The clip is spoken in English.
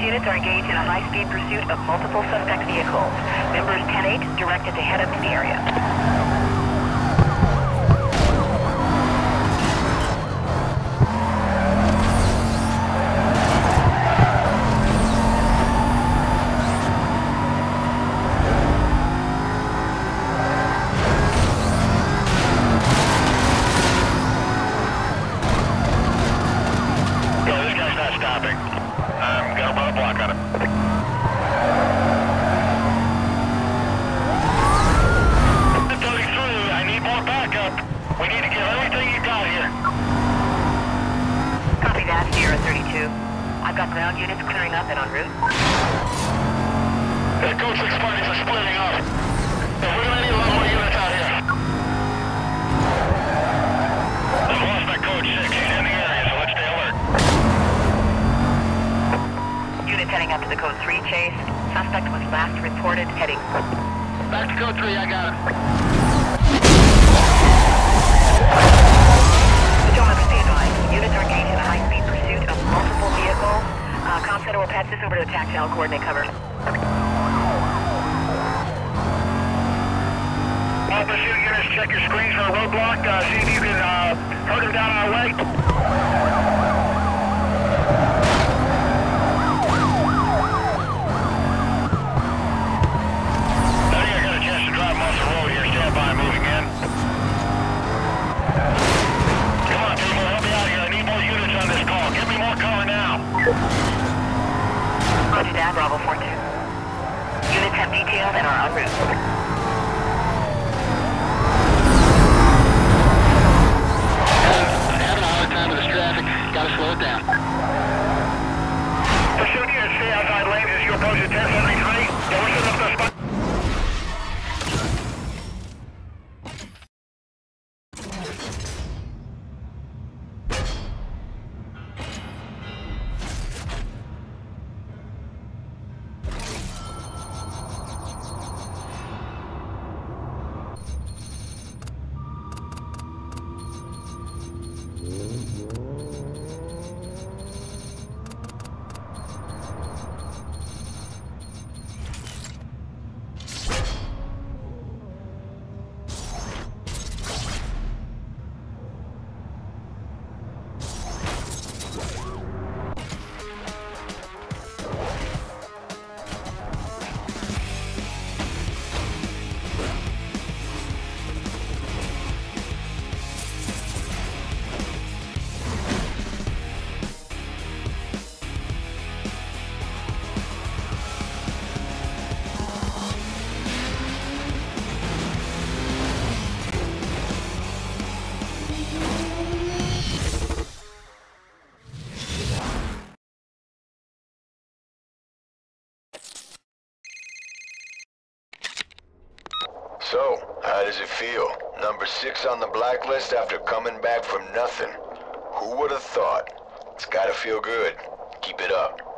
Units are engaged in a high-speed pursuit of multiple suspect vehicles. Members 10-8 directed to head up to the area. Heading up to the Code 3 chase. Suspect was last reported heading. Back to Code 3, I got it. Potomac, stay advised. Units are engaged in a high-speed pursuit of multiple vehicles. Comm Center will patch this over to the tactile coordinate cover. All pursuit units, check your screens for a roadblock. See if you can herd them down our way. Roger that, Bravo 4-2. Units have detailed and are en route. I'm having a hard time with this traffic. Gotta slow it down. Pursuit units, stay outside lanes as you approach the 1073. We're setting up the spot. So, how does it feel? Number 6 on the blacklist after coming back from nothing. Who would have thought? It's gotta feel good. Keep it up.